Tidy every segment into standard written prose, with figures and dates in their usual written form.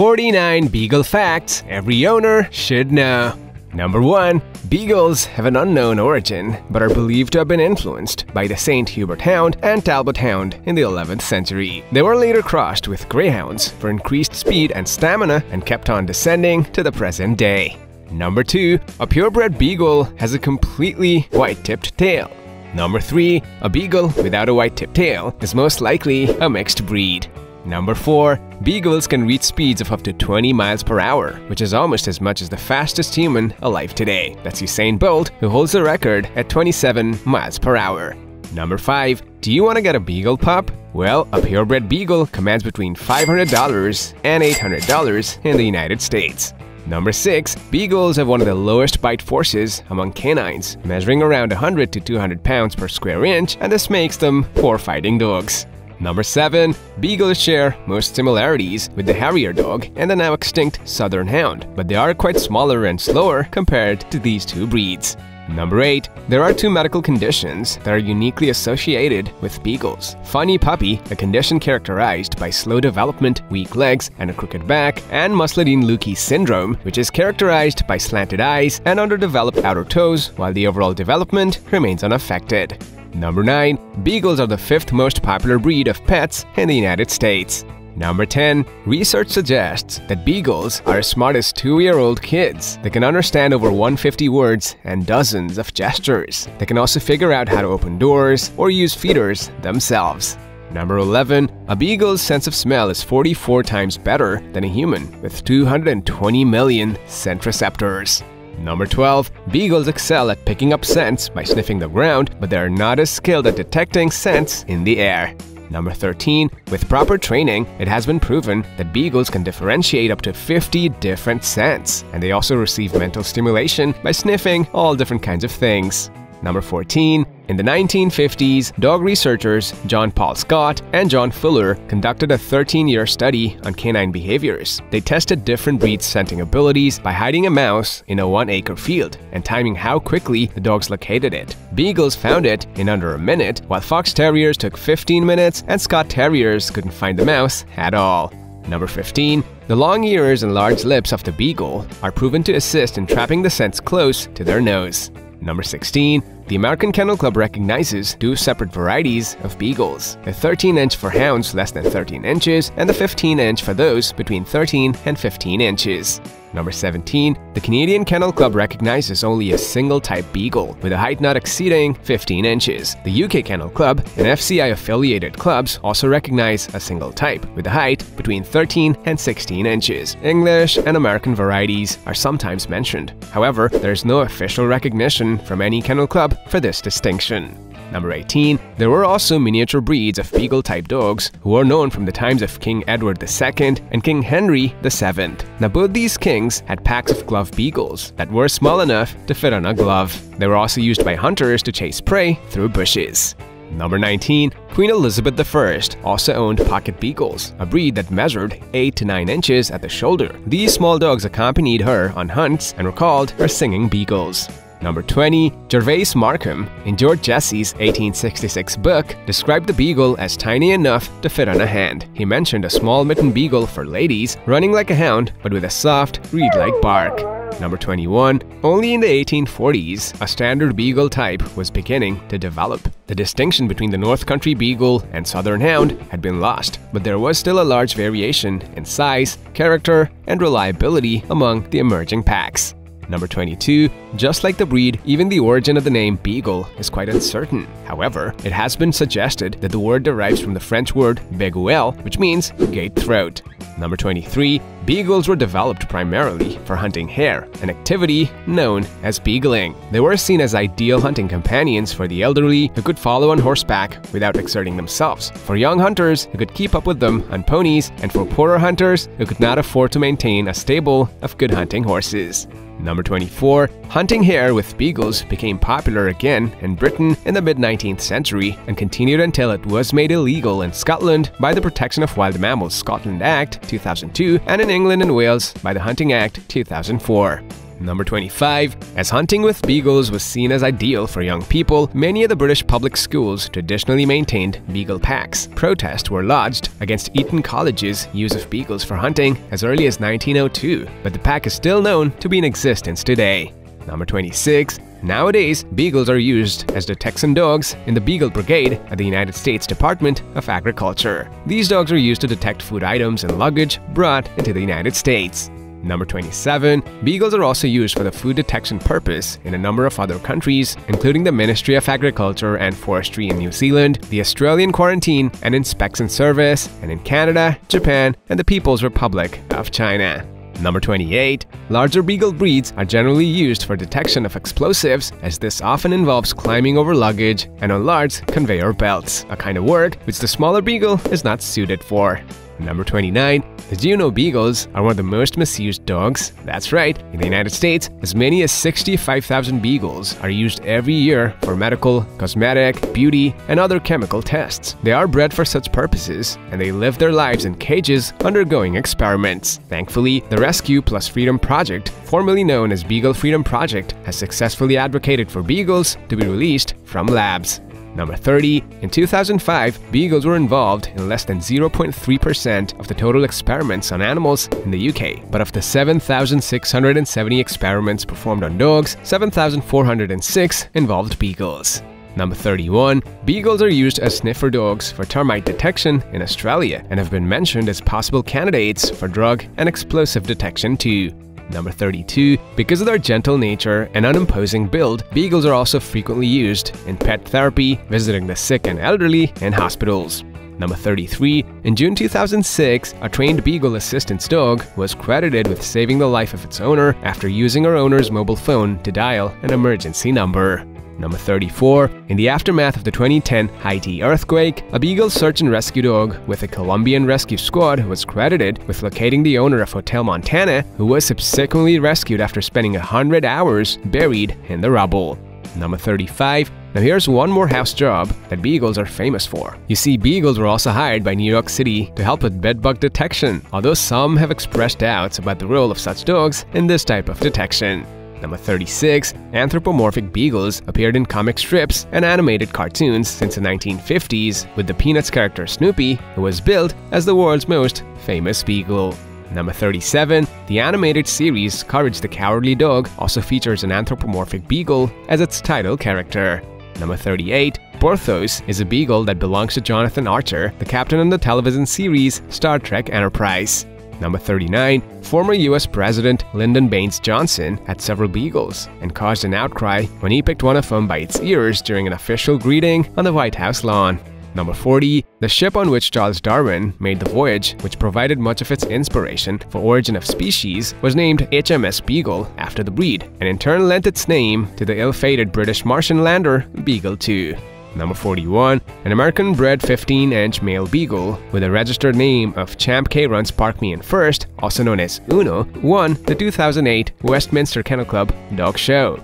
49 Beagle Facts Every Owner Should Know. Number 1. Beagles have an unknown origin, but are believed to have been influenced by the Saint Hubert Hound and Talbot Hound in the 11th century. They were later crossed with greyhounds for increased speed and stamina and kept on descending to the present day. Number 2. A purebred beagle has a completely white-tipped tail. Number 3. A beagle without a white-tipped tail is most likely a mixed breed. Number 4. Beagles can reach speeds of up to 20 miles per hour, which is almost as much as the fastest human alive today. That's Usain Bolt, who holds the record at 27 miles per hour. Number 5. Do you want to get a beagle pup? Well, a purebred beagle commands between $500 and $800 in the United States. Number 6. Beagles have one of the lowest bite forces among canines, measuring around 100 to 200 pounds per square inch, and this makes them poor fighting dogs. Number 7. Beagles share most similarities with the Harrier Dog and the now extinct Southern Hound, but they are quite smaller and slower compared to these two breeds. Number 8. There are two medical conditions that are uniquely associated with beagles. Funny Puppy, a condition characterized by slow development, weak legs, and a crooked back, and Musladeen-Lukie syndrome, which is characterized by slanted eyes and underdeveloped outer toes, while the overall development remains unaffected. Number 9. Beagles are the 5th most popular breed of pets in the United States. Number 10. Research suggests that beagles are as smart as 2-year-old kids. They can understand over 150 words and dozens of gestures. They can also figure out how to open doors or use feeders themselves. Number 11. A beagle's sense of smell is 44 times better than a human, with 220 million scent receptors. Number 12. Beagles excel at picking up scents by sniffing the ground, but they are not as skilled at detecting scents in the air. Number 13. With proper training, it has been proven that beagles can differentiate up to 50 different scents, and they also receive mental stimulation by sniffing all different kinds of things. Number 14. In the 1950s, dog researchers John Paul Scott and John Fuller conducted a 13-year study on canine behaviors. They tested different breeds' scenting abilities by hiding a mouse in a 1-acre field and timing how quickly the dogs located it. Beagles found it in under a minute, while fox terriers took 15 minutes and Scott terriers couldn't find the mouse at all. Number 15. The long ears and large lips of the beagle are proven to assist in trapping the scents close to their nose. Number 16. The American Kennel Club recognizes two separate varieties of beagles, the 13-inch for hounds less than 13 inches and the 15-inch for those between 13 and 15 inches. Number 17. The Canadian Kennel Club recognizes only a single type beagle with a height not exceeding 15 inches. The UK Kennel Club and FCI-affiliated clubs also recognize a single type with a height between 13 and 16 inches. English and American varieties are sometimes mentioned. However, there is no official recognition from any kennel club for this distinction. Number 18. There were also miniature breeds of beagle-type dogs who are known from the times of King Edward II and King Henry VII. Now, both these kings had packs of glove beagles that were small enough to fit on a glove. They were also used by hunters to chase prey through bushes. Number 19. Queen Elizabeth I also owned pocket beagles, a breed that measured 8 to 9 inches at the shoulder. These small dogs accompanied her on hunts and were called her singing beagles. Number 20. Gervase Markham, in George Jesse's 1866 book, described the beagle as tiny enough to fit on a hand. He mentioned a small mitten beagle for ladies, running like a hound but with a soft, reed-like bark. Number 21. Only in the 1840s, a standard beagle type was beginning to develop. The distinction between the North Country Beagle and Southern Hound had been lost, but there was still a large variation in size, character, and reliability among the emerging packs. Number 22. Just like the breed, even the origin of the name beagle is quite uncertain. However, it has been suggested that the word derives from the French word beguelle, which means gate throat. Number 23. Beagles were developed primarily for hunting hare, an activity known as beagling. They were seen as ideal hunting companions for the elderly who could follow on horseback without exerting themselves, for young hunters who could keep up with them on ponies, and for poorer hunters who could not afford to maintain a stable of good hunting horses. Number 24. Hunting hare with beagles became popular again in Britain in the mid-19th century and continued until it was made illegal in Scotland by the Protection of Wild Mammals Scotland Act 2002 and in England and Wales by the Hunting Act 2004. Number 25. As hunting with beagles was seen as ideal for young people, many of the British public schools traditionally maintained beagle packs. Protests were lodged against Eton College's use of beagles for hunting as early as 1902, but the pack is still known to be in existence today. Number 26. Nowadays, beagles are used as detection dogs in the Beagle Brigade at the United States Department of Agriculture. These dogs are used to detect food items and luggage brought into the United States. Number 27. Beagles are also used for the food detection purpose in a number of other countries, including the Ministry of Agriculture and Forestry in New Zealand, the Australian Quarantine and Inspection Service, and in Canada, Japan, and the People's Republic of China. Number 28. Larger beagle breeds are generally used for detection of explosives, as this often involves climbing over luggage and on large conveyor belts, a kind of work which the smaller beagle is not suited for. Number 29. Did you know beagles are one of the most misused dogs? That's right, in the United States, as many as 65,000 beagles are used every year for medical, cosmetic, beauty, and other chemical tests. They are bred for such purposes, and they live their lives in cages undergoing experiments. Thankfully, the Rescue Plus Freedom Project, formerly known as Beagle Freedom Project, has successfully advocated for beagles to be released from labs. Number 30. In 2005, beagles were involved in less than 0.3% of the total experiments on animals in the UK. But of the 7,670 experiments performed on dogs, 7,406 involved beagles. Number 31. Beagles are used as sniffer dogs for termite detection in Australia and have been mentioned as possible candidates for drug and explosive detection too. Number 32. Because of their gentle nature and unimposing build, beagles are also frequently used in pet therapy, visiting the sick and elderly, and hospitals. Number 33. In June 2006, a trained beagle assistance dog was credited with saving the life of its owner after using her owner's mobile phone to dial an emergency number. Number 34. In the aftermath of the 2010 Haiti earthquake, a beagle search and rescue dog with a Colombian rescue squad was credited with locating the owner of Hotel Montana, who was subsequently rescued after spending 100 hours buried in the rubble. Number 35. Now here's one more house job that beagles are famous for. You see, beagles were also hired by New York City to help with bedbug detection, although some have expressed doubts about the role of such dogs in this type of detection. Number 36. Anthropomorphic beagles appeared in comic strips and animated cartoons since the 1950s, with the Peanuts character Snoopy, who was billed as the world's most famous beagle. Number 37. The animated series Courage the Cowardly Dog also features an anthropomorphic beagle as its title character. Number 38. Porthos is a beagle that belongs to Jonathan Archer, the captain on the television series Star Trek Enterprise. Number 39. Former U.S. President Lyndon Baines Johnson had several beagles and caused an outcry when he picked one of them by its ears during an official greeting on the White House lawn. Number 40. The ship on which Charles Darwin made the voyage, which provided much of its inspiration for Origin of Species, was named HMS Beagle after the breed, and in turn lent its name to the ill-fated British Martian lander Beagle II. Number 41. An American-bred 15-inch male beagle with a registered name of Champ K. Runs Park Me In First, also known as Uno, won the 2008 Westminster Kennel Club Dog Show.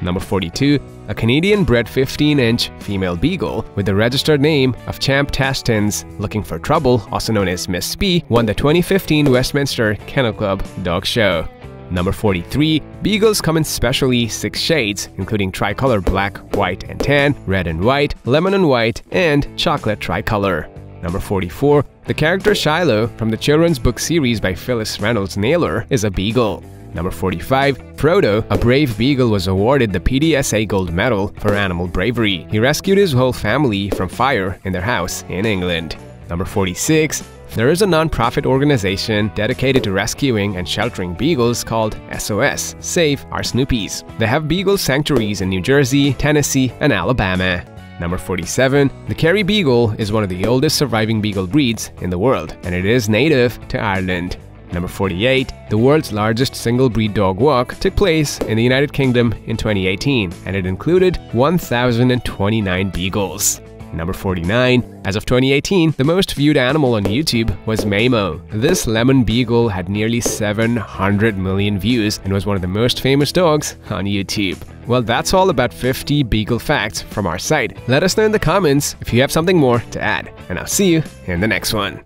Number 42. A Canadian-bred 15-inch female beagle with the registered name of Champ Tastins Looking for Trouble, also known as Miss Spee, won the 2015 Westminster Kennel Club Dog Show. Number 43. Beagles come in specially 6 shades, including tricolor black, white and tan, red and white, lemon and white, and chocolate tricolor. Number 44. The character Shiloh from the children's book series by Phyllis Reynolds Naylor is a beagle. Number 45. Frodo, a brave beagle, was awarded the PDSA Gold Medal for animal bravery. He rescued his whole family from fire in their house in England. Number 46. There is a non-profit organization dedicated to rescuing and sheltering beagles called SOS, Save Our Snoopies. They have beagle sanctuaries in New Jersey, Tennessee, and Alabama. Number 47. The Kerry Beagle is one of the oldest surviving beagle breeds in the world, and it is native to Ireland. Number 48. The world's largest single-breed dog walk took place in the United Kingdom in 2018, and it included 1,029 beagles. Number 49. As of 2018, the most viewed animal on YouTube was Mamo. This lemon beagle had nearly 700 million views and was one of the most famous dogs on YouTube. Well, that's all about 50 beagle facts from our site. Let us know in the comments if you have something more to add, and I'll see you in the next one.